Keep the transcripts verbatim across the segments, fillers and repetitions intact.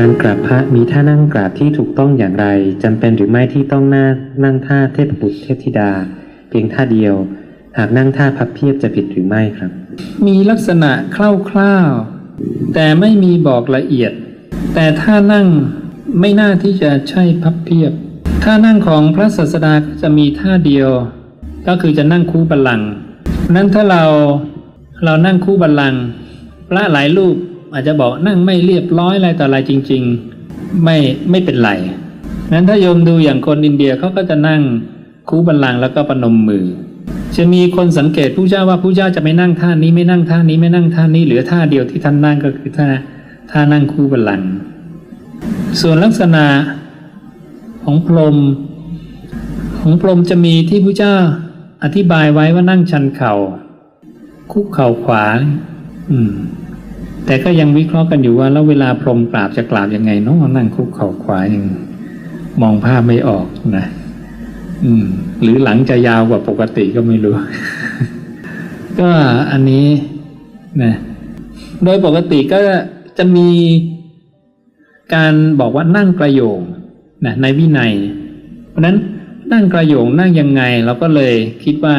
การกราบพระมีท่านั่งกราบที่ถูกต้องอย่างไรจำเป็นหรือไม่ที่ต้องนั่งนั่งท่าเทพบุตรเทพธิดาเพียงท่าเดียวหากนั่งท่าพับเพียบจะผิดหรือไม่ครับมีลักษณะคร่าวๆแต่ไม่มีบอกละเอียดแต่ท่านั่งไม่น่าที่จะใช่พับเพียบท่านั่งของพระศาสดาจะมีท่าเดียวก็คือจะนั่งคู่บัลลังก์นั้นถ้าเราเรานั่งคู่บัลลังก์พระหลายรูปอาจจะบอกนั่งไม่เรียบร้อยอะไรต่ออะไรจริงๆไม่ไม่เป็นไรนั้นถ้าโยมดูอย่างคนอินเดียเขาก็จะนั่งคู่บัลลังก์แล้วก็ประนมมือจะมีคนสังเกตผู้เจ้าว่าผู้เจ้าจะไม่นั่งท่านี้ไม่นั่งท่านี้ไม่นั่งท่านี้เหลือท่าเดียวที่ท่านนั่งก็คือท่าท่านั่งคู่บัลลังก์ส่วนลักษณะของพรหมของพรหมจะมีที่ผู้เจ้าอธิบายไว้ว่านั่งชันเข่าคุกเข่าขวาอืมแต่ก็ยังวิเคราะห์กันอยู่ว่าแล้วเวลาพรหมกราบจะกราบยังไงเนาะนั่งคุกเข่าขวายังมองภาพไม่ออกนะอืมหรือหลังจะยาวกว่าปกติก็ไม่รู้ ก็อันนี้นะโดยปกติก็จะมีการบอกว่านั่งกระโยงนะในวินัยเพราะนั้นนั่งกระโยงนั่งยังไงเราก็เลยคิดว่า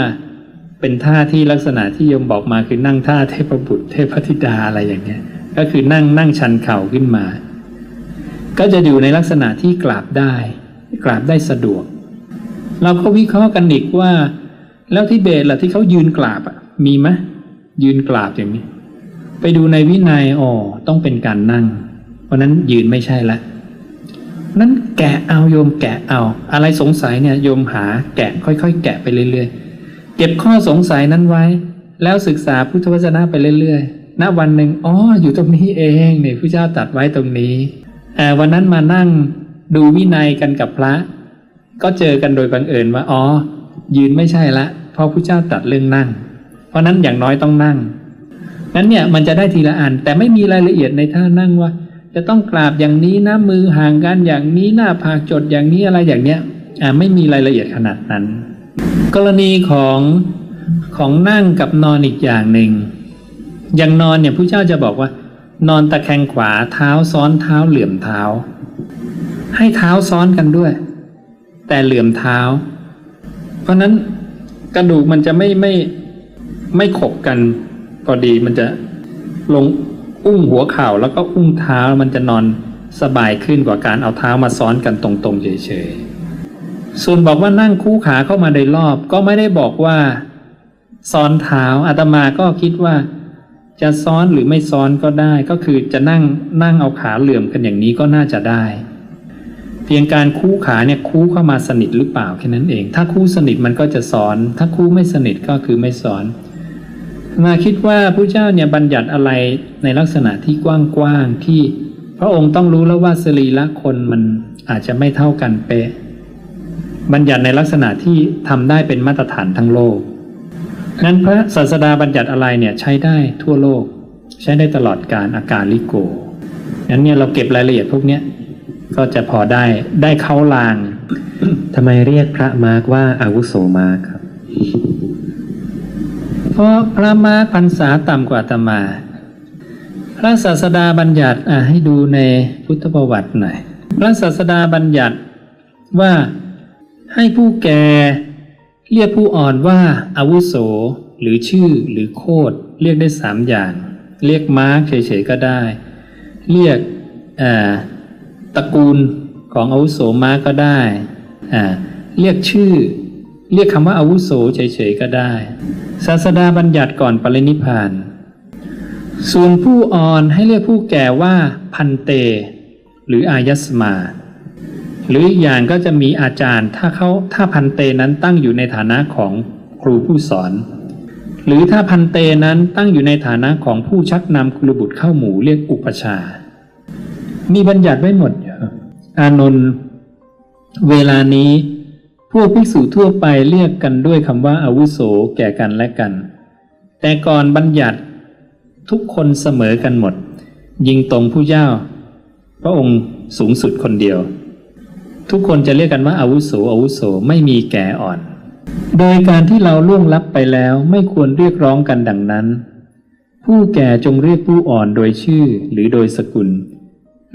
เป็นท่าที่ลักษณะที่โยมบอกมาคือนั่งท่าเทพบุตรเทพธิดาอะไรอย่างเงี้ยก็คือนั่งนั่งชันเข่าขึ้นมาก็จะอยู่ในลักษณะที่กราบได้กราบได้สะดวกเราก็วิเคราะห์กันอีกว่าแล้วทิเบตล่ะที่เขายืนกราบอ่ะมีไหมยืนกราบอย่างนี้ไปดูในวินัยอ๋อต้องเป็นการนั่งเพราะนั้นยืนไม่ใช่ละนั้นแกะเอาโยมแกะเอาอะไรสงสัยเนี่ยโยมหาแกะค่อยๆแกะไปเรื่อยๆเก็บข้อสงสัยนั้นไว้แล้วศึกษาพุทธวจนะไปเรื่อยๆณวันหนึ่งอ๋ออยู่ตรงนี้เองเนี่ยพระเจ้าตรัสไว้ตรงนี้อ่าวันนั้นมานั่งดูวินัยกันกับพระก็เจอกันโดยบังเอิญว่าอ๋อยืนไม่ใช่ละเพราะพระเจ้าตรัสเรื่องนั่งเพราะนั้นอย่างน้อยต้องนั่งนั้นเนี่ยมันจะได้ทีละอันแต่ไม่มีรายละเอียดในท่านั่งว่าจะต้องกราบอย่างนี้นะมือห่างกันอย่างนี้หน้าผากจดอย่างนี้อะไรอย่างเนี้ยอ่าไม่มีรายละเอียดขนาดนั้นกรณีของของนั่งกับนอนอีกอย่างหนึ่งอย่างนอนเนี่ยผู้เจ้าจะบอกว่านอนตะแคงขวาเท้าซ้อนเท้าเหลื่อมเท้าให้เท้าซ้อนกันด้วยแต่เหลื่อมเท้าเพราะนั้นกระดูกมันจะไม่ไม่ไม่ขบกันพอดีมันจะลงอุ้งหัวเข่าแล้วก็อุ้งเท้ามันจะนอนสบายขึ้นกว่าการเอาเท้ามาซ้อนกันตรงๆเฉยๆส่วนบอกว่านั่งคู่ขาเข้ามาในรอบก็ไม่ได้บอกว่าซ้อนเท้าอาตมาก็คิดว่าจะซ้อนหรือไม่ซ้อนก็ได้ก็คือจะนั่งนั่งเอาขาเหลื่อมกันอย่างนี้ก็น่าจะได้เพียงการคู่ขาเนี่ยคู่เข้ามาสนิทหรือเปล่าแค่นั้นเองถ้าคู่สนิทมันก็จะซ้อนถ้าคู่ไม่สนิทก็คือไม่ซ้อนมาคิดว่าพระเจ้าเนี่ยบัญญัติอะไรในลักษณะที่กว้างๆที่พระองค์ต้องรู้แล้วว่าสรีระคนมันอาจจะไม่เท่ากันเป๊ะบัญญัติในลักษณะที่ทำได้เป็นมาตรฐานทั้งโลกนั้นพระศาสดาบัญญัติอะไรเนี่ยใช้ได้ทั่วโลกใช้ได้ตลอดการอากาลิโกนั้นเนี่ยเราเก็บรายละเอียดพวกเนี้ยก็จะพอได้ได้เข้าลาง ทำไมเรียกพระมาร์กว่าอาวุโสมาร์กครับเพราะพระมาร์กพรรษาต่ำกว่าอาตมาพระศาสดาบัญญัติอ่ะให้ดูในพุทธประวัติหน่อยพระศาสดาบัญญัติว่าให้ผู้แก่เรียกผู้อ่อนว่าอาวุโสหรือชื่อหรือโคดเรียกได้สามอย่างเรียกมาร์กเฉยๆก็ได้เรียกอ่าตระกูลของอาวุโสมาก็ได้อ่าเรียกชื่อเรียกคำว่าอาวุโสเฉยๆก็ได้ศาสดาบัญญัติก่อนปรินิพพานส่วนผู้อ่อนให้เรียกผู้แก่ว่าพันเตหรืออายัสมาหรืออีกอย่างก็จะมีอาจารย์ถ้าเขาถ้าพันเตนั้นตั้งอยู่ในฐานะของครูผู้สอนหรือถ้าพันเตนั้นตั้งอยู่ในฐานะของผู้ชักนำกุลบุตรเข้าหมู่เรียกอุปชามีบัญญัติไว้หมดอานนท์เวลานี้พวกภิกษุทั่วไปเรียกกันด้วยคำว่าอาวุโสแก่กันและกันแต่ก่อนบัญญัติทุกคนเสมอกันหมดยิงตรงผู้เจ้าพระองค์สูงสุดคนเดียวทุกคนจะเรียกกันว่าอาวุโสอาวุโสไม่มีแก่อ่อนโดยการที่เราล่วงลับไปแล้วไม่ควรเรียกร้องกันดังนั้นผู้แก่จงเรียกผู้อ่อนโดยชื่อหรือโดยสกุล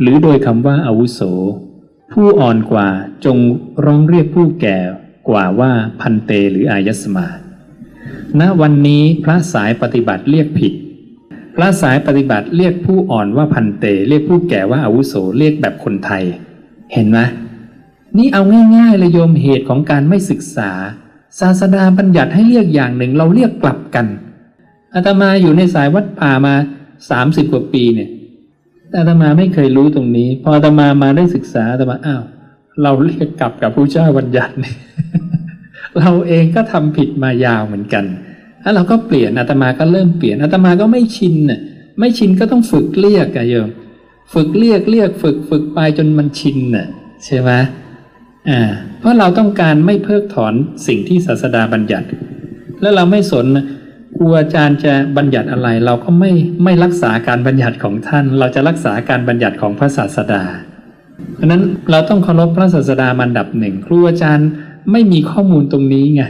หรือโดยคำว่าอาวุโสผู้อ่อนกว่าจงร้องเรียกผู้แก่กว่าว่าพันเตหรืออายัสมาณวันนี้พระสายปฏิบัติเรียกผิดพระสายปฏิบัติเรียกผู้อ่อนว่าพันเตเรียกผู้แก่ว่าอาวุโสเรียกแบบคนไทยเห็นไหมนี่เอาง่ายๆเลยโยมเหตุของการไม่ศึกษาศาสดาบัญญัติให้เรียกอย่างหนึ่งเราเรียกกลับกันอาตมาอยู่ในสายวัดป่ามาสามสิบกว่าปีเนี่ยอาตมาไม่เคยรู้ตรงนี้พออาตมามาได้ศึกษาอาตมาอ้าวเราเรียกกลับกับพระเจ้าบัญญัติเนี่ย เราเองก็ทำผิดมายาวเหมือนกันแล้วเราก็เปลี่ยนอาตมาก็เริ่มเปลี่ยนอาตมาก็ไม่ชินน่ะไม่ชินก็ต้องฝึกเรียกอะโยมฝึกเรียกเรียกฝึกฝึกไปจนมันชินน่ะใช่ไหมอ่าเพราะเราต้องการไม่เพิกถอนสิ่งที่ศาสดาบัญญัติแล้วเราไม่สนครูอาจารย์จะบัญญัติอะไรเราก็ไม่ไม่รักษาการบัญญัติของท่านเราจะรักษาการบัญญัติของพระศาสดาเพราะนั้นเราต้องเคารพพระศาสดาอันดับหนึ่งครูอาจารย์ไม่มีข้อมูลตรงนี้ไง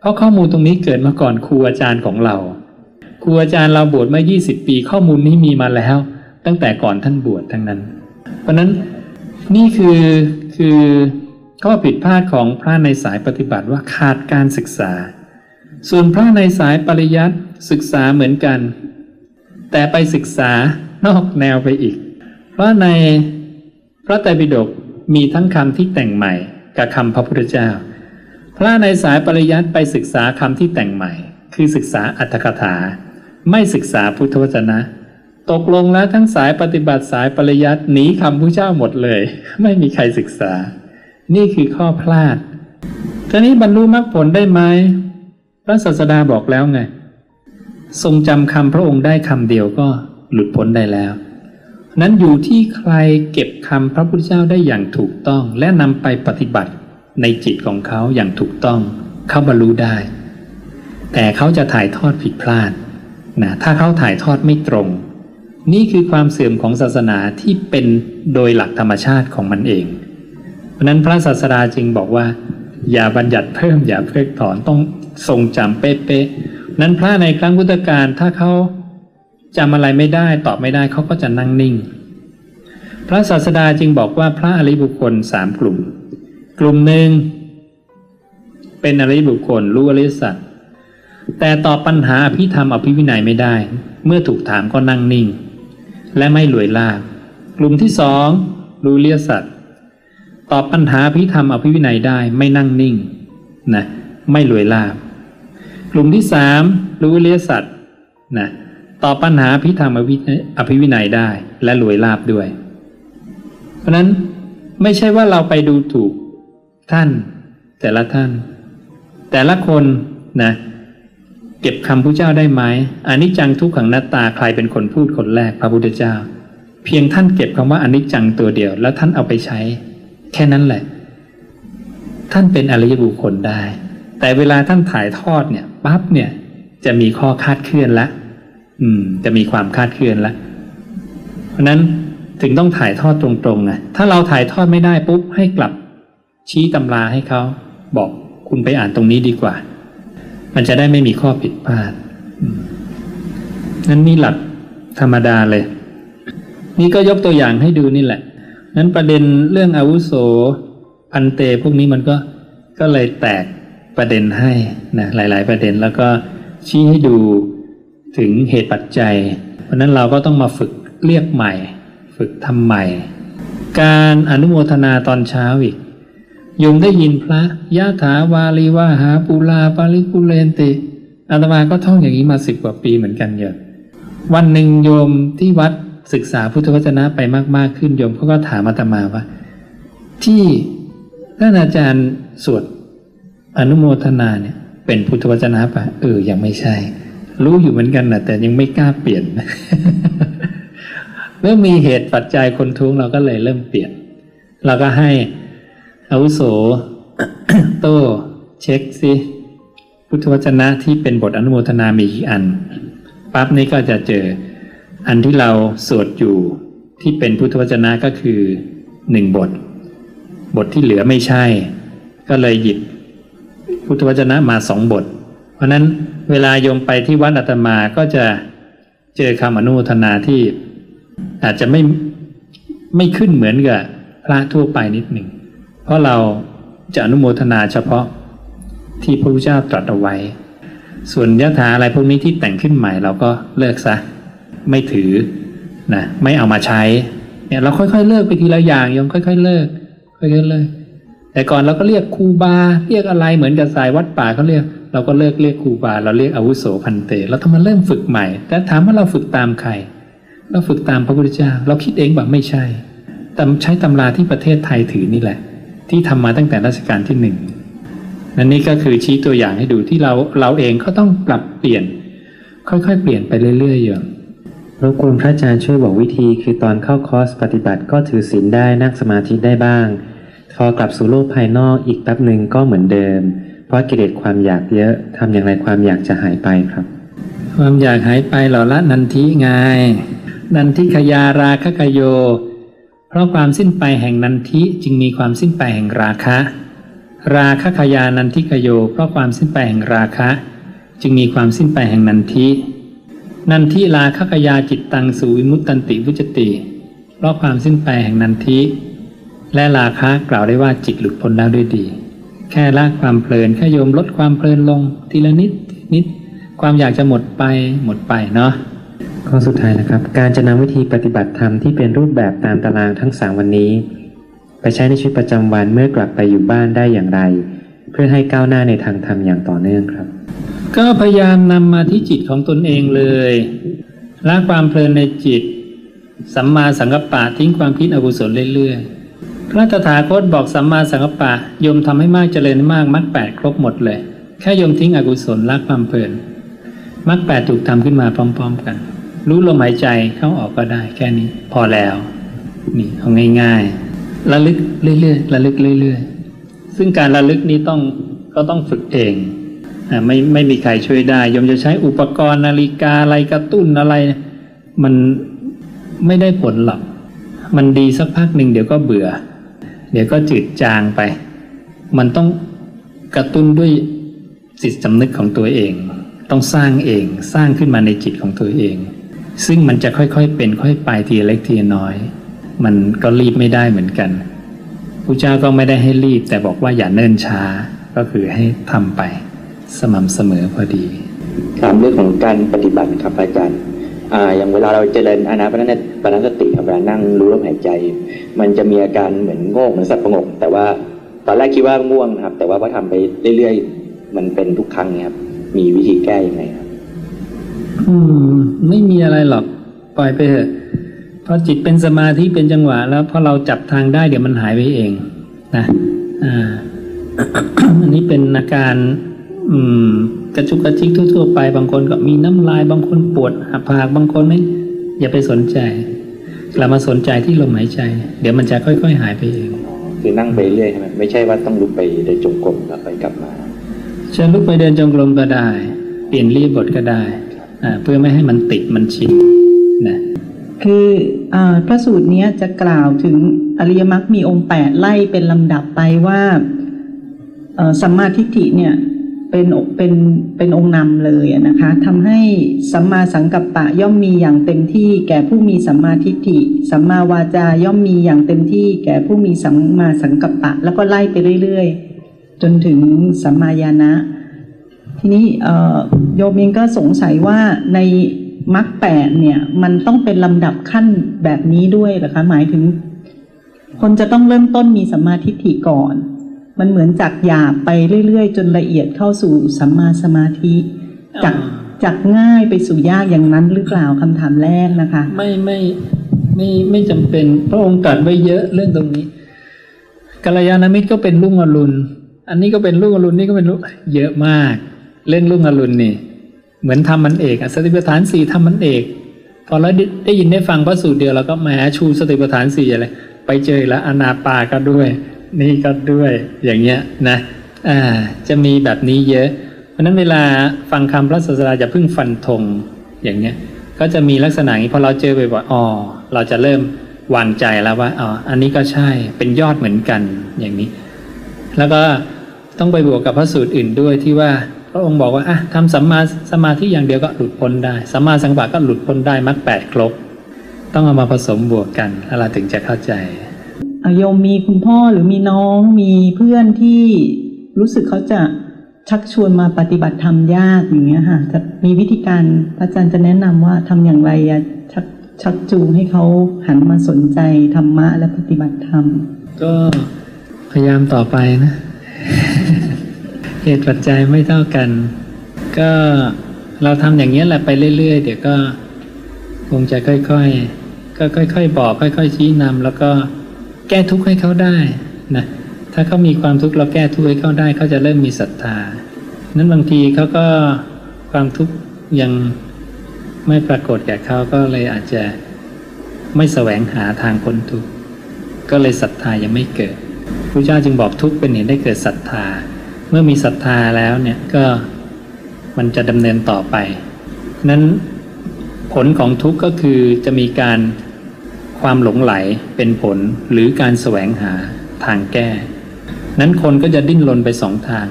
เพราะข้อมูลตรงนี้เกิดมาก่อนครูอาจารย์ของเราครูอาจารย์เราบวชมายี่สิบปีข้อมูลนี้มีมาแล้วตั้งแต่ก่อนท่านบวชทั้งนั้นเพราะนั้นนี่คือคือข้อผิดพลาดของพระในสายปฏิบัติว่าขาดการศึกษาส่วนพระในสายปริยัติศึกษาเหมือนกันแต่ไปศึกษานอกแนวไปอีกเพราะในพระไตรปิฎกมีทั้งคำที่แต่งใหม่กับคำพระพุทธเจ้าพระในสายปริยัติไปศึกษาคำที่แต่งใหม่คือศึกษาอรรถกถาไม่ศึกษาพุทธวจนะตกลงแล้วทั้งสายปฏิบัติสายปริยัติหนีคำพระเจ้าหมดเลยไม่มีใครศึกษานี่คือข้อพลาดทีนี้บรรลุมรรคผลได้ไหมพระศาสดาบอกแล้วไงทรงจำคำพระองค์ได้คำเดียวก็หลุดพ้นได้แล้วนั้นอยู่ที่ใครเก็บคำพระพุทธเจ้าได้อย่างถูกต้องและนำไปปฏิบัติในจิตของเขาอย่างถูกต้องเขาบรรลุได้แต่เขาจะถ่ายทอดผิดพลาดนะถ้าเขาถ่ายทอดไม่ตรงนี่คือความเสื่อมของศาสนาที่เป็นโดยหลักธรรมชาติของมันเองเพราะนั้นพระศาสดาจึงบอกว่าอย่าบัญญัติเพิ่มอย่าเพิกถอนต้องทรงจำเป๊ะๆนั้นพระในครั้งพุทธกาลถ้าเขาจำอะไรไม่ได้ตอบไม่ได้เขาก็จะนั่งนิ่งพระศาสดาจึงบอกว่าพระอริยบุคคลสามกลุ่มกลุ่มหนึ่งเป็นอริยบุคคลรู้อริยสัจแต่ตอบปัญหาอภิธรรมอภิวินัยไม่ได้เมื่อถูกถามก็นั่งนิ่งและไม่รวยลาภกลุ่มที่สองรู้อริยสัจตอบปัญหาอภิธรรมอภิวินัยได้ไม่นั่งนิ่งนะไม่รวยลาภกลุ่มที่สามรู้อริยสัจนะตอบปัญหาอภิธรรมอภิวินัยได้และรวยลาภด้วยเพราะนั้นไม่ใช่ว่าเราไปดูถูกท่านแต่ละท่านแต่ละคนนะเก็บคำพระเจ้าได้ไหมอนิจจังทุกขังอนัตตาใครเป็นคนพูดคนแรกพระพุทธเจ้าเพียงท่านเก็บคำว่าอนิจจังตัวเดียวแล้วท่านเอาไปใช้แค่นั้นแหละท่านเป็นอริยบุคคลได้แต่เวลาท่านถ่ายทอดเนี่ยปั๊บเนี่ยจะมีข้อคาดเคลื่อนละอืมจะมีความคาดเคลื่อนละเพราะนั้นถึงต้องถ่ายทอดตรงๆนะถ้าเราถ่ายทอดไม่ได้ปุ๊บให้กลับชี้ตำราให้เขาบอกคุณไปอ่านตรงนี้ดีกว่ามันจะได้ไม่มีข้อผิดพลาดนั้นนี่หลักธรรมดาเลยนี่ก็ยกตัวอย่างให้ดูนี่แหละนั้นประเด็นเรื่องอาวุโสพันเตพวกนี้มันก็ก็เลยแตกประเด็นให้นะหลายๆประเด็นแล้วก็ชี้ให้ดูถึงเหตุปัจจัยเพราะนั้นเราก็ต้องมาฝึกเรียกใหม่ฝึกทำใหม่การอนุโมทนาตอนเช้าอีกโยมได้ยินพระยะถาวาลีวาหาปูลาปาริปุเรนติอาตมาก็ท่องอย่างนี้มาสิบกว่าปีเหมือนกันเยอะวันหนึ่งโยมที่วัดศึกษาพุทธวจนะไปมากๆขึ้นโยมเขาก็ถามอาตมาว่าที่ท่านอาจารย์สวดอนุโมทนาเนี่ยเป็นพุทธวจนะปะเออยังไม่ใช่รู้อยู่เหมือนกันนะแต่ยังไม่กล้าเปลี่ยน เมื่อมีเหตุปัจจัยคนทุ้งเราก็เลยเริ่มเปลี่ยนเราก็ให้อาวุโส โตเช็คสิพุทธวจนะที่เป็นบทอนุโมทนามีกี่อันปั๊บนี้ก็จะเจออันที่เราสวดอยู่ที่เป็นพุทธวจนะก็คือหนึ่งบทบทที่เหลือไม่ใช่ก็เลยหยิบพุทธวจนะมาสองบทเพราะนั้นเวลาโยมไปที่วัดอาตมาก็จะเจอคำอนุโมทนาที่อาจจะไม่ ไม่ขึ้นเหมือนกับพระทั่วไปนิดหนึ่งเพราะเราจะอนุโมทนาเฉพาะที่พระพุทธเจ้าตรัสเอาไว้ส่วนยถาอะไรพวกนี้ที่แต่งขึ้นใหม่เราก็เลิกซะไม่ถือนะไม่เอามาใช้เนี่ยเราค่อยๆเลิกไปทีละอย่างยอมค่อยๆเลิกค่อยๆเลิกแต่ก่อนเราก็เรียกครูบาเรียกอะไรเหมือนกับสายวัดป่าเขาเรียกเราก็เลิกเรียกครูบาเราเรียกอาวุโสพันเตเราต้องมาเริ่มฝึกใหม่แต่ถามว่าเราฝึกตามใครเราฝึกตามพระพุทธเจ้าเราคิดเองแบบไม่ใช่แต่ใช้ตำราที่ประเทศไทยถือนี่แหละที่ทำมาตั้งแต่รัชกาลที่หนึ่งนั่นนี่ก็คือชี้ตัวอย่างให้ดูที่เราเราเองก็ต้องปรับเปลี่ยนค่อยๆเปลี่ยนไปเรื่อยๆอย่างรบกวนพระอาจารย์ช่วยบอกวิธีคือตอนเข้าคอร์สปฏิบัติก็ถือศีลได้นั่งสมาธิได้บ้างพอกลับสู่โลกภายนอกอีกแป๊บหนึ่งก็เหมือนเดิมเพราะกิเลสความอยากเยอะทำอย่างไรความอยากจะหายไปครับความอยากหายไปหล่อละนันทิไงนันทิขยาราคะกโยเพราะความสิ้นไปแห่งนันทิจึงมีความสิ้นไปแห่งราคะราคะขยานันทิกโยเพราะความสิ้นไปแห่งราคะจึงมีความสิ้นไปแห่งนันทินันทิราคะขยาจิตตังสุวิมุตตันติวุจติเพราะความสิ้นไปแห่งนันทิและราคะกล่าวได้ว่าจิตหลุดพ้นแล้วด้วยดีแค่ละความเพลินแค่โยมลดความเพลินลงทีละนิดนิดความอยากจะหมดไปหมดไปเนาะข้อสุดท้ายนะครับการจะนำวิธีปฏิบัติธรรมที่เป็นรูปแบบตามตารางทั้งสามวันนี้ไปใช้ในชีวิตประจำวันเมื่อกลับไปอยู่บ้านได้อย่างไรเพื่อให้ก้าวหน้าในทางธรรมอย่างต่อเนื่องครับก็พยายามนำมาที่จิตของตนเองเลยละความเพลินในจิตสัมมาสังกัปปะทิ้งความคิดอกุศลเรื่อยๆพระตถาคตบอกสัมมาสังกัปปะโยมทำให้มากเจริญมากมรรคแปดครบหมดเลยแค่โยมทิ้งอกุศลละความเพลินมรรคแปดถูกทำขึ้นมาพร้อมๆกันรู้ลมหายใจเข้าออกก็ได้แค่นี้พอแล้วนี่เอาง่ายๆระลึกเรื่อยๆระลึกเรื่อยๆซึ่งการระลึกนี้ต้องก็ต้องฝึกเองอ่าไม่ไม่มีใครช่วยได้โยมจะใช้อุปกรณ์นาฬิกาอะไรกระตุ้นอะไรมันไม่ได้ผลหรอกมันดีสักพักหนึ่งเดี๋ยวก็เบื่อเดี๋ยวก็จืดจางไปมันต้องกระตุ้นด้วยจิตสำนึกของตัวเองต้องสร้างเองสร้างขึ้นมาในจิตของตัวเองซึ่งมันจะค่อยๆเป็นค่อยไปทีเล็กทีน้อยมันก็รีบไม่ได้เหมือนกันพระเจ้าก็ไม่ได้ให้รีบแต่บอกว่าอย่าเนิ่นช้าก็คือให้ทำไปสม่ำเสมอพอดีถามเรื่องของการปฏิบัติครับอาจารย์อ่าอย่างเวลาเราเจริญอานาปานสติครับเวลานั่งรู้ลมหายใจมันจะมีอาการเหมือนโง่เหมือนสับประงกแต่ว่าตอนแรกคิดว่าง่วงครับแต่ว่าพอทำไปเรื่อยๆมันเป็นทุกครั้งครับมีวิธีแก้ยังไงครับอืมไม่มีอะไรหรอกปล่อยไปเถอะพอจิตเป็นสมาธิเป็นจังหวะแล้วพอเราจับทางได้เดี๋ยวมันหายไปเองนะอ่า อันนี้เป็นอาการอืมกระจุกกระจิกทั่วๆไปบางคนก็มีน้ำลายบางคนปวดหักผากบางคนไม่อย่าไปสนใจกลับมาสนใจที่ลมหายใจเดี๋ยวมันจะค่อยๆหายไปเองคือนั่งไปเรื่อยใช่ไหมไม่ใช่ว่าต้องลุกไปเดินจงกรมแล้วไปกลับมาเชิญลุกไปเดินจงกรมก็ได้เปลี่ยนรีบบทก็ได้เพื่อไม่ให้มันติดมันชินนะคือพระสูตรนี้จะกล่าวถึงอริยมรรคมีองค์แปดไล่เป็นลำดับไปว่าสัมมาทิฏฐิเนี่ยเป็นเป็นเป็นองค์นำเลยนะคะทำให้สัมมาสังกัปปะย่อมมีอย่างเต็มที่แก่ผู้มีสัมมาทิฏฐิสัมมาวาจาย่อมมีอย่างเต็มที่แก่ผู้มีสัมมาสังกัปปะแล้วก็ไล่ไปเรื่อยๆจนถึงสัมมาญาณะทีนี้โยมเองก็สงสัยว่าในมรรคแปดเนี่ยมันต้องเป็นลำดับขั้นแบบนี้ด้วยเหรอคะหมายถึงคนจะต้องเริ่มต้นมีสัมมาทิฏฐิก่อนมันเหมือนจากหยาบไปเรื่อยๆจนละเอียดเข้าสู่สัมมาสมาธิจากจากง่ายไปสู่ยากอย่างนั้นหรือเปล่าคำถามแรกนะคะไม่ไม่ไม่ไม่จำเป็นพระองค์ตรัสไว้เยอะเรื่องตรงนี้กัลยาณมิตรก็เป็นรุ่งอรุณอันนี้ก็เป็นรุ่งอรุณนี่ก็เป็นรุ่งเยอะมากเรื่องรุ่งอรุณนี่เหมือนทำมันเอกสติปัฏฐานสี่ทำมันเอกพอเราได้ยินได้ฟังพระสูตรเดียวเราก็แหมชูสติปัฏฐานสี่อะไรไปเจอแล้วอนาปาก็ด้วยนี่ก็ด้วยอย่างเงี้ยนะอ่าจะมีแบบนี้เยอะเพราะนั้นเวลาฟังคำพระศาสดาจะพึ่งฟันธงอย่างเงี้ยก็จะมีลักษณะนี้พอเราเจอบ่อยๆอ๋อเราจะเริ่มวางใจแล้วว่าอ๋ออันนี้ก็ใช่เป็นยอดเหมือนกันอย่างนี้แล้วก็ต้องไปบวกกับพระสูตรอื่นด้วยที่ว่าพระองค์บอกว่าอ่ะทำสัมมาสมาธิอย่างเดียวก็หลุดพ้นได้สัมมาสังกัปปะก็หลุดพ้นได้มรรคแปดครบ ต้องเอามาผสมบวกกันแล้วเราถึงจะเข้าใจโยมมีคุณพ่อหรือมีน้องมีเพื่อนที่รู้สึกเขาจะชักชวนมาปฏิบัติธรรมยากอย่างเงี้ยค่ะจะมีวิธีการอาจารย์จะแนะนำว่าทำอย่างไรชักชักจูงให้เขาหันมาสนใจธรรมะและปฏิบัติธรรมก็พยายามต่อไปนะเหตุปัจจัยไม่เท่ากันก็เราทำอย่างนี้แหละไปเรื่อยๆเดี๋ยวก็คงจะค่อยๆก็ค่อยๆบอกค่อยๆชี้นำแล้วก็แก้ทุกข์ให้เขาได้นะถ้าเขามีความทุกข์เราแก้ทุกข์ให้เขาได้เขาจะเริ่มมีศรัทธานั้นบางทีเขาก็ความทุกข์ยังไม่ปรากฏแก่เขาก็เลยอาจจะไม่แสวงหาทางพ้นทุกข์ก็เลยศรัทธายังไม่เกิดพระเจ้าจึงบอกทุกข์เป็นเหตุให้เกิดศรัทธาเมื่อมีศรัทธาแล้วเนี่ยก็มันจะดำเนินต่อไปนั้นผลของทุกข์ก็คือจะมีการความหลงไหลเป็นผลหรือการแสวงหาทางแก้นั้นคนก็จะดิ้นรนไปสองทาง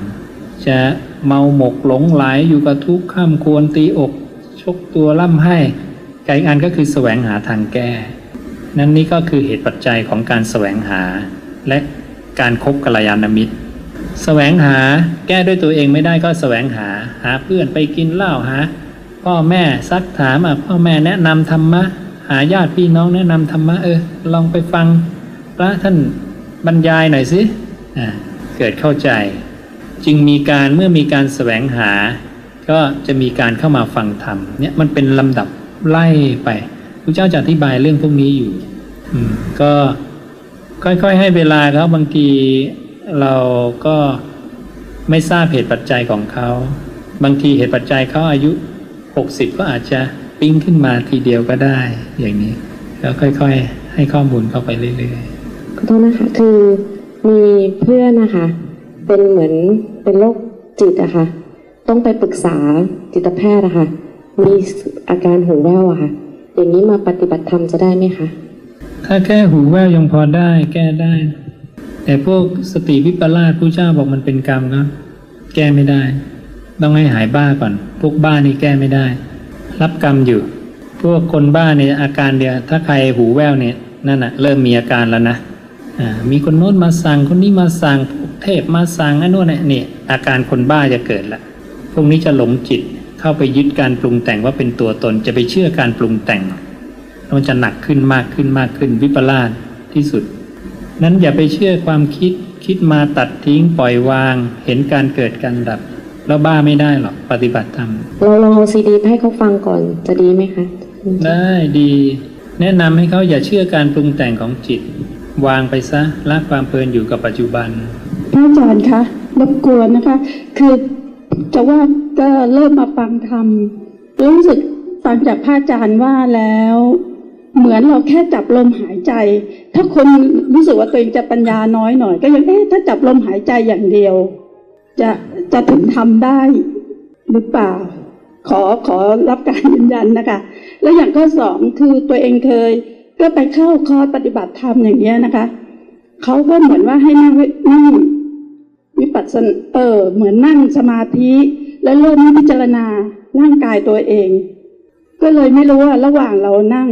จะเมาหมกหลงไหลอยู่กับทุกข์ข้ามควรตีอกชกตัวล่ำให้กับอีกอันก็คือแสวงหาทางแก้นั้นนี่ก็คือเหตุปัจจัยของการแสวงหาและการคบกัลยาณมิตรแสวงหาแก้ด้วยตัวเองไม่ได้ก็แสวงหาหาเพื่อนไปกินเหล้าหาพ่อแม่ซักถามอ่ะพ่อแม่แนะนำธรรมะหาญาติพี่น้องแนะนำธรรมะเออลองไปฟังพระท่านบรรยายหน่อยสิอ่าเกิดเข้าใจจึงมีการเมื่อมีการแสวงหาก็จะมีการเข้ามาฟังธรรมเนี่ยมันเป็นลำดับไล่ไปพระเจ้าจะอธิบายเรื่องพวกนี้อยู่อืมก็ค่อยๆให้เวลาเขาบางทีเราก็ไม่ทราบเหตุปัจจัยของเขาบางทีเหตุปัจจัยเขาอายุหกสิบก็อาจจะปิ้งขึ้นมาทีเดียวก็ได้อย่างนี้แล้วค่อยๆให้ข้อมูลเข้าไปเรื่อยๆขอโทษนะคะคือมีเพื่อนนะคะเป็นเหมือนเป็นโรคจิตอะค่ะต้องไปปรึกษาจิตแพทย์อะค่ะมีอาการหูแว่วอะค่ะอย่างนี้มาปฏิบัติธรรมจะได้ไหมคะถ้าแค่หูแว่วยังพอได้แก้ได้แต่พวกสติวิปลาสผู้เจ้าบอกมันเป็นกรรมครับแก้ไม่ได้ต้องให้หายบ้าก่อนพวกบ้านี่แก้ไม่ได้รับกรรมอยู่พวกคนบ้าเนี่ยอาการเดียวถ้าใครหูแว่วเนี่ยนั่นน่ะเริ่มมีอาการแล้วนะอ่ามีคนโน้นมาสั่งคนนี้มาสั่งเทพมาสั่งอันโน้นเนี่ยนี่อาการคนบ้าจะเกิดละพวกนี้จะหลงจิตเข้าไปยึดการปรุงแต่งว่าเป็นตัวตนจะไปเชื่อการปรุงแต่งมันจะหนักขึ้นมากขึ้นมากขึ้นวิปลาสที่สุดนั้นอย่าไปเชื่อความคิดคิดมาตัดทิ้งปล่อยวางเห็นการเกิดการดับแล้วบ้าไม่ได้หรอกปฏิบัติธรรมเราลองเอาซีดีให้เขาฟังก่อนจะดีไหมคะได้ดีแนะนำให้เขาอย่าเชื่อการปรุงแต่งของจิตวางไปซะละความเพลินอยู่กับปัจจุบันพระอาจารย์คะรบกวนนะคะคือจะว่าก็เริ่มมาฟังธรรมรู้สึกฟังจากพระอาจารย์ว่าแล้วเหมือนเราแค่จับลมหายใจถ้าคนรู้สึกว่าตัวเองจะปัญญาน้อยหน่อยก็ยังเอ๊ะถ้าจับลมหายใจอย่างเดียวจะจะถึงทำได้หรือเปล่าขอขอรับการยืนยันนะคะและอย่างข้อสองคือตัวเองเคยก็ไปเข้าคอร์สปฏิบัติธรรมอย่างเงี้ยนะคะเขาก็เหมือนว่าให้นั่งนั่งวิปัสสนาเออเหมือนนั่งสมาธิและเริ่มพิจารณาร่างกายตัวเองก็เลยไม่รู้ว่าระหว่างเรานั่ง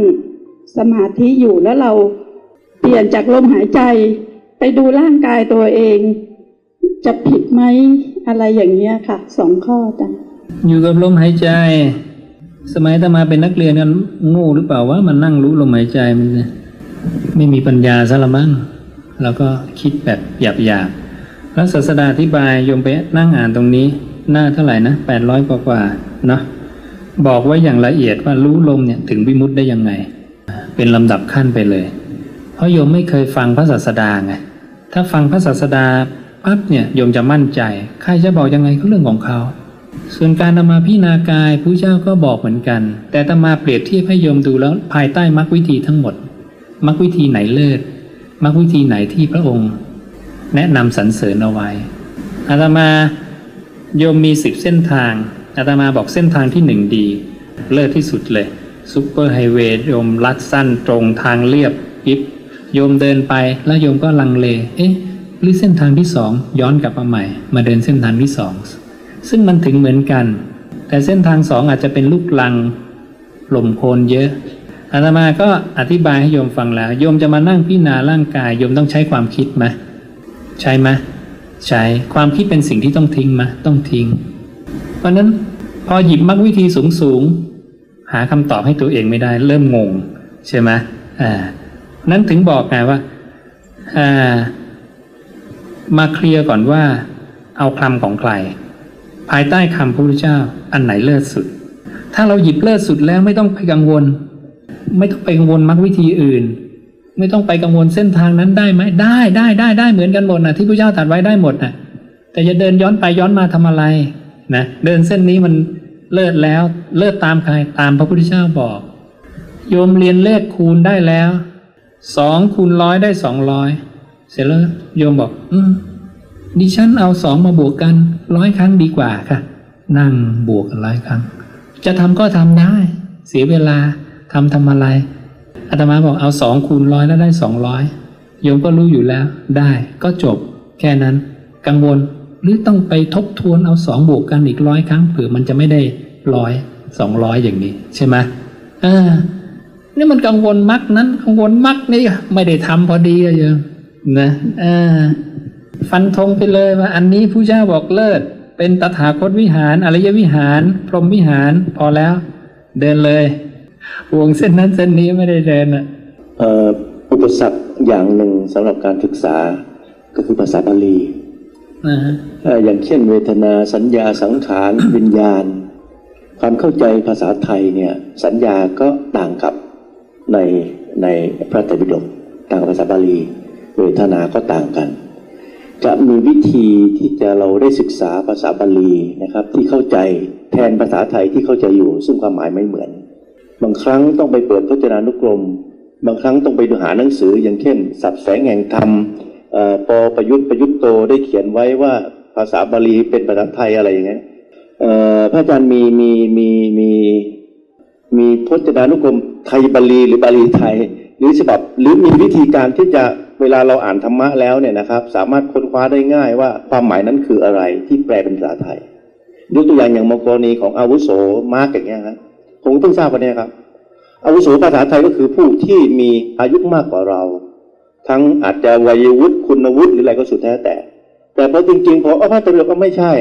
สมาธิอยู่แล้วเราเปลี่ยนจากลมหายใจไปดูร่างกายตัวเองจะผิดไหมอะไรอย่างเงี้ยค่ะสองข้อจ้ะอยู่กับลมหายใจสมัยตมาเป็นนักเรียนกันโง่หรือเปล่าว่ามันนั่งรู้ลมหายใจมันไม่มีปัญญาซะละมั้งแล้วก็คิดแบบหยาบๆพระศาสดาอธิบายโยมไปนั่งอ่านตรงนี้หน้าเท่าไหร่นะแปดร้อยกว่าๆเนาะบอกไว้อย่างละเอียดว่ารู้ลมเนี่ยถึงวิมุตติได้ยังไงเป็นลำดับขั้นไปเลยเพราะโยมไม่เคยฟังพระศาสดาไงถ้าฟังพระศาสดาปั๊บเนี่ยโยมจะมั่นใจใครจะบอกยังไงก็เรื่องของเขาส่วนการนำมาพิจารณากายพระเจ้าก็บอกเหมือนกันแต่ตมาเปรียบเทียบให้โยมดูแล้วภายใต้มรรควิธีทั้งหมดมรรควิธีไหนเลิศมรรควิธีไหนที่พระองค์แนะนำสรรเสริญเอาไว้อาตมาโยมมีสิบเส้นทางอาตมาบอกเส้นทางที่หนึ่งดีเลิศที่สุดเลยซุปเปอร์ไฮเวย์โยมลัดสั้นตรงทางเรียบยิบโยมเดินไปแล้วโยมก็ลังเลเอ๊ะหรือเส้นทางที่สองย้อนกลับมาใหม่มาเดินเส้นทางที่สองซึ่งมันถึงเหมือนกันแต่เส้นทางสองอาจจะเป็นลูกลังลมโคนเยอะ อาตมาก็อธิบายให้โยมฟังแล้วโยมจะมานั่งพิจารณาร่างกายโยมต้องใช้ความคิดไหมใช่ไหมใช่ความคิดเป็นสิ่งที่ต้องทิ้งไหมต้องทิ้งเพราะนั้นพอหยิบมรรควิธีสูงสูงหาคำตอบให้ตัวเองไม่ได้เริ่มงงใช่ไหมอ่านั้นถึงบอกไงว่าอ่ามาเคลียร์ก่อนว่าเอาคำของใครภายใต้คำพระพุทธเจ้าอันไหนเลิศสุดถ้าเราหยิบเลิศสุดแล้วไม่ต้องไปกังวลไม่ต้องไปกังวลมรรควิธีอื่นไม่ต้องไปกังวลเส้นทางนั้นได้ไหมได้ได้ได้ได้เหมือนกันหมดนะที่พระเจ้าตรัสไว้ได้หมดนะแต่จะเดินย้อนไปย้อนมาทำอะไรนะเดินเส้นนี้มันเลิศแล้วเลิศตามใครตามพระพุทธเจ้าบอกโยมเรียนเลขคูณได้แล้วสองคูณร้อยได้สองร้อยเสร็จแล้วโยมบอกอืมดิฉันเอาสองมาบวกกันร้อยครั้งดีกว่าค่ะนั่งบวกกันร้อยครั้งจะทำก็ทำได้เสียเวลาทำทำอะไรอาตมาบอกเอาสองคูณร้อยแล้วได้สองร้อยโยมก็รู้อยู่แล้วได้ก็จบแค่นั้นกังวลหรือต้องไปทบทวนเอาสองบวกกันอีกร้อยครั้งเผื่อมันจะไม่ได้ร้อยสองร้อยอย่างนี้ใช่ไหมเออนี่มันกังวลมรรคนั้นกังวลมรรคนี่ไม่ได้ทำพอดีอะโยมนะเออฟันธงไปเลยว่าอันนี้ผู้เจ้าบอกเลิศเป็นตถาคตวิหารอริยวิหารพรหมวิหารพอแล้วเดินเลยวงเส้นนั้นเส้นนี้ไม่ได้เดินอ่ะอุปสรรคอย่างหนึ่งสำหรับการศึกษาก็คือภาษาบาลีอย่างเช่นเวทนาสัญญาสังขารวิญญาณความเข้าใจภาษาไทยเนี่ยสัญญาก็ต่างกับในในพระไตรปิฎกต่างภาษาบาลีเวทนาก็ต่างกันจะมีวิธีที่จะเราได้ศึกษาภาษาบาลีนะครับที่เข้าใจแทนภาษาไทยที่เข้าใจอยู่ซึ่งความหมายไม่เหมือนบางครั้งต้องไปเปิดพจนานุกรมบางครั้งต้องไปดูหาหนังสืออย่างเช่นสับแสงแห่งธรรมป.ประยุทธ์ประยุทธ์โตได้เขียนไว้ว่าภาษาบาลีเป็นภาษาไทยอะไรอย่างเงี้ยพระอาจารย์มีมีมีมีมีพจนานุกรมไทยบาลีหรือบาลีไทยหรือฉบับหรือมีวิธีการที่จะเวลาเราอ่านธรรมะแล้วเนี่ยนะครับสามารถค้นคว้าได้ง่ายว่าความหมายนั้นคืออะไรที่แปลเป็นภาษาไทยยกตัวอย่างอย่างกรณีของอาวุโสมาร์กอย่างเงี้ยครับผมเพิ่งทราบวันนี้ครับอาวุโสภาษาไทยก็คือผู้ที่มีอายุมากกว่าเราทั้งอาจจะวัยวุฒิคุณวุฒิหรืออะไรก็สุดแท้แต่แต่พอจริงๆพอพระไตรปิฎกก็ไม่ใช่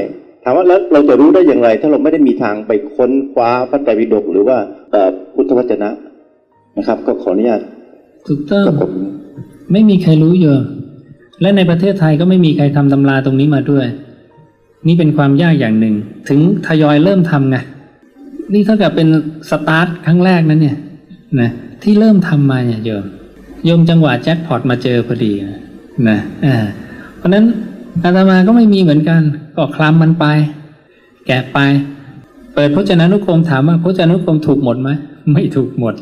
ถามว่าแล้วเราจะรู้ได้อย่างไรถ้าเราไม่ได้มีทางไปค้นคว้าพระไตรปิฎกหรือว่าพุทธวจนะนะครับก็ขออนุญาตถูกต้องไม่มีใครรู้เยอะและในประเทศไทยก็ไม่มีใครทำตำราตรงนี้มาด้วยนี่เป็นความยากอย่างหนึ่งถึงทยอยเริ่มทำไงนี่เท่ากับเป็นสตาร์ทครั้งแรกนั้นเนี่ยนะที่เริ่มทำมาเนี่ยโยมโยมจังหวะแจ็คพอตมาเจอพอดีนะอ่าเพราะฉะนั้นอาตมาก็ไม่มีเหมือนกันก็คลำมันไปแกะไปเปิดพจนานุกรมถามว่าพจนานุกรมถูกหมดไหมไม่ถูกหมด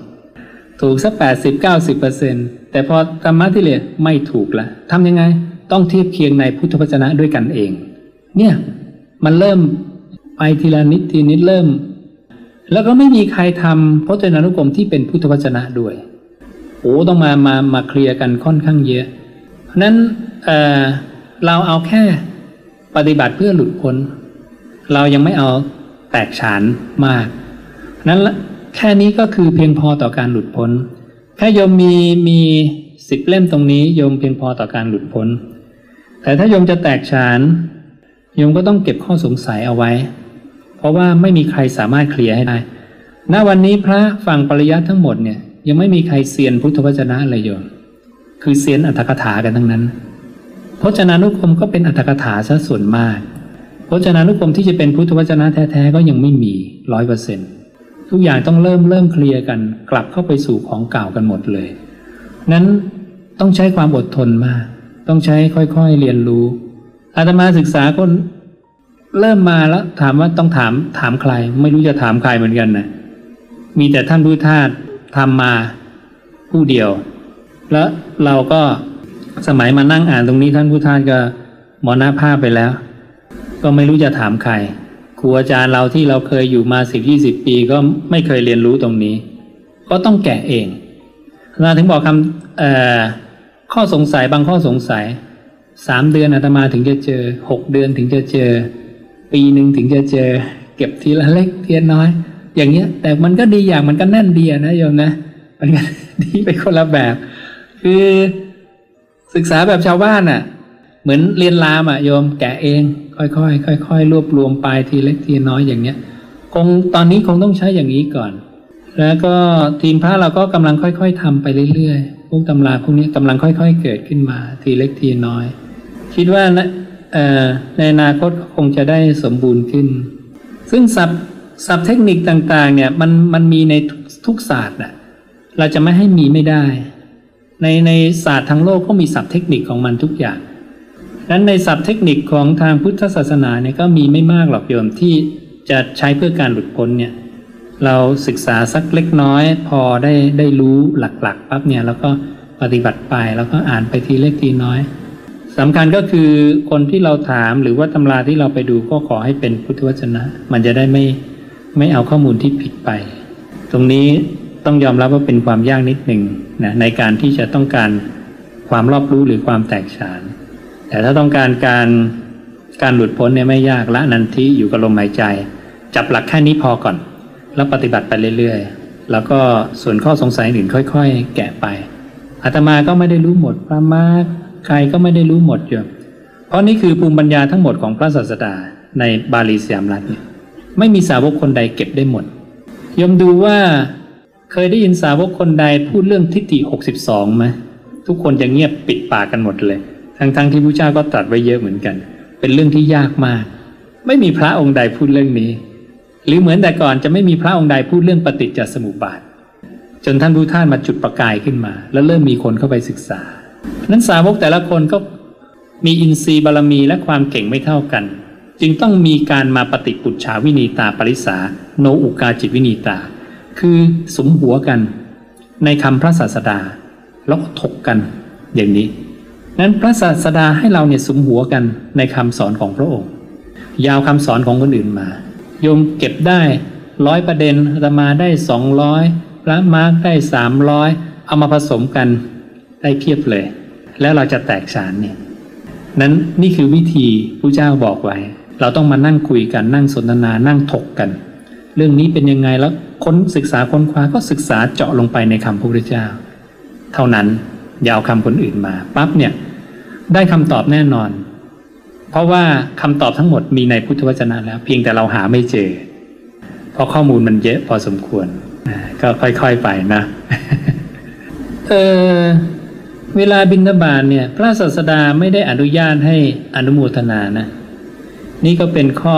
ถูกสักแปดสิบเก้าสิบเปอร์เซ็นต์แต่พอธรรมะที่เหลือไม่ถูกละทำยังไงต้องเทียบเคียงในพุทธวจนะด้วยกันเองเนี่ยมันเริ่มไปทีละนิดทีนิดเริ่มแล้วก็ไม่มีใครทำพจนานุกรมที่เป็นพุทธวจนะด้วยโอ้ต้องมามามาเคลียร์กันค่อนข้างเยอะเพราะนั้น เ, เราเอาแค่ปฏิบัติเพื่อหลุดพ้นเรายังไม่เอาแตกฉานมากนั้นแค่นี้ก็คือเพียงพอต่อการหลุดพ้นถ้าโยมมีมีสิบเล่มตรงนี้โยมเพียงพอต่อการหลุดพ้นแต่ถ้าโยมจะแตกฉานโยมก็ต้องเก็บข้อสงสัยเอาไว้เพราะว่าไม่มีใครสามารถเคลียร์ให้ได้ณวันนี้พระฝั่งปริยัติทั้งหมดเนี่ยยังไม่มีใครเซียนพุทธวจนะเลยโยมคือเซียนอรรถกถากันทั้งนั้นพจนานุกรมก็เป็นอรรถกถาซะส่วนมากพจนานุกรมที่จะเป็นพุทธวจนะแท้ๆก็ยังไม่มีร้อยเปอร์เซ็นต์ทุกอย่างต้องเริ่มเริ่มเคลียร์กันกลับเข้าไปสู่ของเก่ากันหมดเลยนั้นต้องใช้ความอดทนมากต้องใช้ค่อยๆเรียนรู้อาตมาศึกษาก็เริ่มมาแล้วถามว่าต้องถามถามใครไม่รู้จะถามใครเหมือนกันนะมีแต่ท่านพุทธทาสทำมาผู้เดียวแล้วเราก็สมัยมานั่งอ่านตรงนี้ท่านพุทธทาสก็มรณภาพไปแล้วก็ไม่รู้จะถามใครครูอาจารย์เราที่เราเคยอยู่มาสิบยี่สิบปีก็ไม่เคยเรียนรู้ตรงนี้ก็ต้องแกะเองเราถึงบอกคำข้อสงสัยบางข้อสงสัยสามเดือนอาตมาถึงจะเจอหกเดือนถึงจะเจอปีหนึ่งถึงจะเจอเก็บทีละเล็กทีละน้อยอย่างเงี้ยแต่มันก็ดีอย่างมันก็แน่นดีนะโยมนะ มันก็ดีไปคนละแบบคือศึกษาแบบชาวบ้านอ่ะเหมือนเรียนรามอ่ะโยมแกะเองค่อยๆค่อยๆรวบรวมไปทีเล็กทีน้อยอย่างเนี้ยคงตอนนี้คงต้องใช้อย่างนี้ก่อนแล้วก็ทีมพระเราก็กำลังค่อยๆทำไปเรื่อยๆพวกตำราพวกนี้กำลังค่อยๆเกิดขึ้นมาทีเล็กทีน้อยคิดว่านะในอนาคตคงจะได้สมบูรณ์ขึ้นซึ่งศัพท์ศัพท์เทคนิคต่างๆเนี่ยมันมันมีในทุกศาสตร์น่ะเราจะไม่ให้มีไม่ได้ในในศาสตร์ทั้งโลกก็มีศัพท์เทคนิคของมันทุกอย่างนั้นในศัพท์เทคนิคของทางพุทธศาสนาเนี่ยก็มีไม่มากหรอกโยมที่จะใช้เพื่อการหลุดพ้นเนี่ยเราศึกษาสักเล็กน้อยพอได้ได้รู้หลักๆปั๊บเนี่ยแล้วก็ปฏิบัติไปแล้วก็อ่านไปทีเล็กทีน้อยสำคัญก็คือคนที่เราถามหรือว่าตำราที่เราไปดูก็ขอให้เป็นพุทธวจนะมันจะได้ไม่ไม่เอาข้อมูลที่ผิดไปตรงนี้ต้องยอมรับว่าเป็นความยากนิดหนึ่งนะในการที่จะต้องการความรอบรู้หรือความแตกฉานแต่ถ้าต้องการการการหลุดพ้นเนี่ยไม่ยากละนันทิอยู่กับลมหายใจจับหลักแค่นี้พอก่อนแล้วปฏิบัติไปเรื่อยๆแล้วก็ส่วนข้อสงสัยอื่นค่อยๆแกะไปอาตมาก็ไม่ได้รู้หมดพระมากใครก็ไม่ได้รู้หมดอยู่เพราะนี่คือภูมิปัญญาทั้งหมดของพระศาสดาในบาลีสยามรัฐเนี่ยไม่มีสาวกคนใดเก็บได้หมดยมดูว่าเคยได้ยินสาวกคนใดพูดเรื่องทิฏฐิหกสิบสองไหมทุกคนจะเงียบปิดปากกันหมดเลยทั้งๆ ท, ที่พระเจ้าก็ตรัสไว้เยอะเหมือนกันเป็นเรื่องที่ยากมากไม่มีพระองค์ใดพูดเรื่องนี้หรือเหมือนแต่ก่อนจะไม่มีพระองค์ใดพูดเรื่องปฏิจจสมุปบาทจนท่านผู้ท่านมาจุดประกายขึ้นมาแล้วเริ่มมีคนเข้าไปศึกษานั้นสาวกแต่ละคนก็มีอินทรีย์บารมีและความเก่งไม่เท่ากันจึงต้องมีการมาปฏิปุจฉาวินีตาปริสาโนอุกาจิตวินีตาคือสมหัวกันในคำพระศาสดาแล้วถกกันอย่างนี้นั้นพระศาสดาให้เราเนี่ยสมหัวกันในคำสอนของพระองค์ยาวคำสอนของคนอื่นมาโยมเก็บได้ร้อยประเด็นอาตมาได้สองร้อยพระมาร์กได้สามร้อยเอามาผสมกันได้เพียบเลยแล้วเราจะแตกฉานเนี่ยนั้นนี่คือวิธีพระเจ้าบอกไว้เราต้องมานั่งคุยกันนั่งสนทนานั่งถกกันเรื่องนี้เป็นยังไงแล้วค้นศึกษาค้นคว้าก็ศึกษาเจาะลงไปในคำพระพุทธเจ้าเท่านั้นอย่าเอาคำคนอื่นมาปั๊บเนี่ยได้คำตอบแน่นอนเพราะว่าคำตอบทั้งหมดมีในพุทธวจนะแล้วเพียงแต่เราหาไม่เจอเพราะข้อมูลมันเยอะพอสมควรก็ค่อยๆไปนะเออเวลาบิณฑบาตเนี่ยพระศาสดาไม่ได้อนุญาตให้อนุโมทนานะนี่ก็เป็นข้อ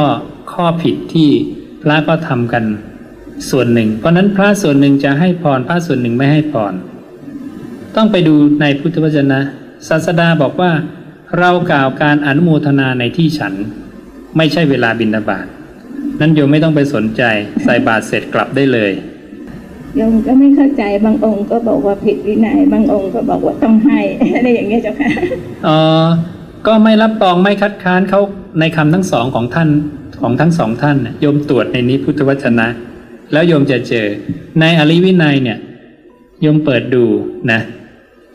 ข้อผิดที่พระก็ทำกันส่วนหนึ่งเพราะนั้นพระส่วนหนึ่งจะให้พรพระส่วนหนึ่งไม่ให้พรต้องไปดูในพุทธวจนะศาสดาบอกว่าเรากล่าวการอนุโมทนาในที่ฉันไม่ใช่เวลาบิณฑบาตนั้นโยมไม่ต้องไปสนใจใส่บาตรเสร็จกลับได้เลยโยมก็ไม่เข้าใจบางองค์ก็บอกว่าผิดวินัยบางองค์ก็บอกว่าต้องให้อะไรอย่างเงี้ยเจ้าค่ะอ๋อก็ไม่รับรองไม่คัดค้านเขาในคำทั้งสองของท่านของทั้งสองท่านโยมตรวจในนี้พุทธวจนะแล้วโยมจะเจอในอริยวินัยเนี่ยโยมเปิดดูนะ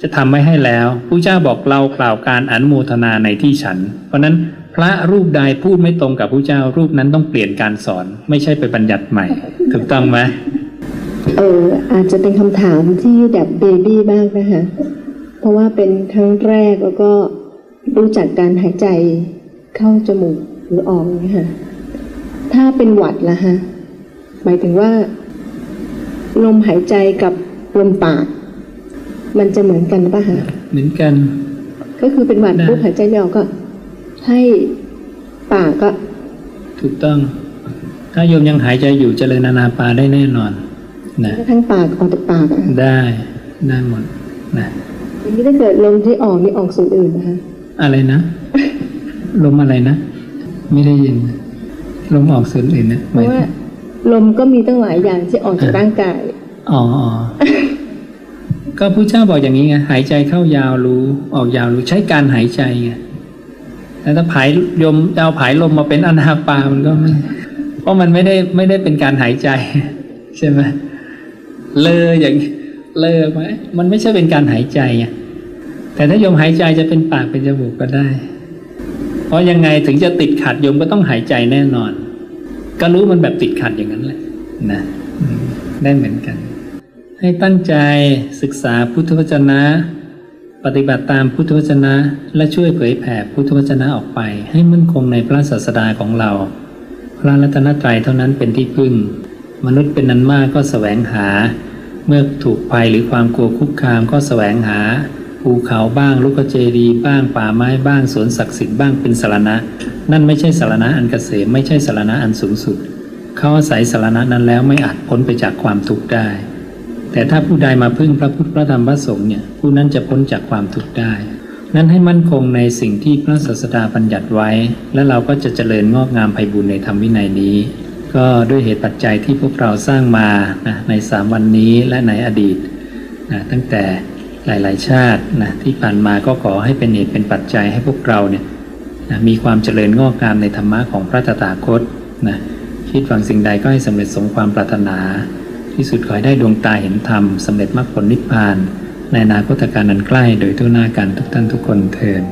จะทำไว้ให้แล้วผู้เจ้าบอกเรากล่าวการอนุโมทนาในที่ฉันเพราะนั้นพระรูปใดพูดไม่ตรงกับผู้เจ้ารูปนั้นต้องเปลี่ยนการสอนไม่ใช่ไปบัญญัติใหม่ถูกต้องไหมเอออาจจะเป็นคำถามที่แบบเบบี้บ้างนะคะเพราะว่าเป็นครั้งแรกแล้วก็รู้จักการหายใจเข้าจมูกหรือออกนี่ค่ะถ้าเป็นหวัดล่ะฮะหมายถึงว่าลมหายใจกับลมปากมันจะเหมือนกันป่ะฮะเหมือนกันก็คือเป็นหวัดปุ๊บหายใจไม่ออกก็ให้ปากก็ถูกต้องถ้าโยมยังหายใจอยู่เจริญอานาปานได้แน่นอนนะทั้งปากออกจากปากได้ได้หมดนะทีนี้ถ้าเกิดลมที่ออกนี่ออกส่วนอื่นนะคะอะไรนะ ลมอะไรนะไม่ได้ยินลมออกส่วนอื่นนะเพราะว่าลมก็มีตั้งหลายอย่างที่ออกจากร่างกายอ๋อ ก็พุทธเจ้าบอกอย่างนี้ไงหายใจเข้ายาวรู้ออกยาวรู้ใช้การหายใจไงแล้วถ้าผายลมเอาผายลมมาเป็นอานาปานมันก็ไม่เพราะมันไม่ได้ไม่ได้เป็นการหายใจใช่ไหมเลออย่างเลอไหมมันไม่ใช่เป็นการหายใจไงแต่ถ้าโยมหายใจจะเป็นปากเป็นจมูกก็ได้เพราะยังไงถึงจะติดขัดโยมก็ต้องหายใจแน่นอนก็รู้มันแบบติดขัดอย่างนั้นแหละนะได้เหมือนกัน ให้ตั้งใจศึกษาพุทธวจนะปฏิบัติตามพุทธวจนะและช่วยเผยแผ่พุทธวจนะออกไปให้มั่นคงในพระศาสดาของเราพระรัตนตรัยเท่านั้นเป็นที่พึ่งมนุษย์เป็นนั้นมากก็แสวงหาเมื่อถูกภัยหรือความกลัวคุกคามก็แสวงหาภูเขาบ้างลูกเจดีย์บ้างป่าไม้บ้างสวนศักดิ์สิทธิ์บ้างเป็นสรณะนั่นไม่ใช่สรณะอันเกษมไม่ใช่สรณะอันสูงสุดเขาอาศัยสรณะนั้นแล้วไม่อาจพ้นไปจากความทุกข์ได้แต่ถ้าผู้ใดมาพึ่งพระพุทธพระธรรมพระสงฆ์เนี่ยผู้นั้นจะพ้นจากความทุกข์ได้นั้นให้มั่นคงในสิ่งที่พระศาสดาบัญญัติไว้และเราก็จะเจริญงอกงามไพบูลย์ในธรรมวินัยนี้ก็ด้วยเหตุปัจจัยที่พวกเราสร้างมานะในสามวันนี้และในอดีตนะตั้งแต่หลายๆชาตินะที่ผ่านมาก็ขอให้เป็นเหตุเป็นปัจจัยให้พวกเราเนี่ยนะมีความเจริญงอกงามในธรรมะของพระตถาคตนะคิดหวังสิ่งใดก็ให้สำเร็จสมความปรารถนาที่สุดขอให้ได้ดวงตาเห็นธรรมสำเร็จมรรคผลนิพพานในอนาคตการอันใกล้โดยทั่วหน้ากันทุกท่านทุกคนเทอญ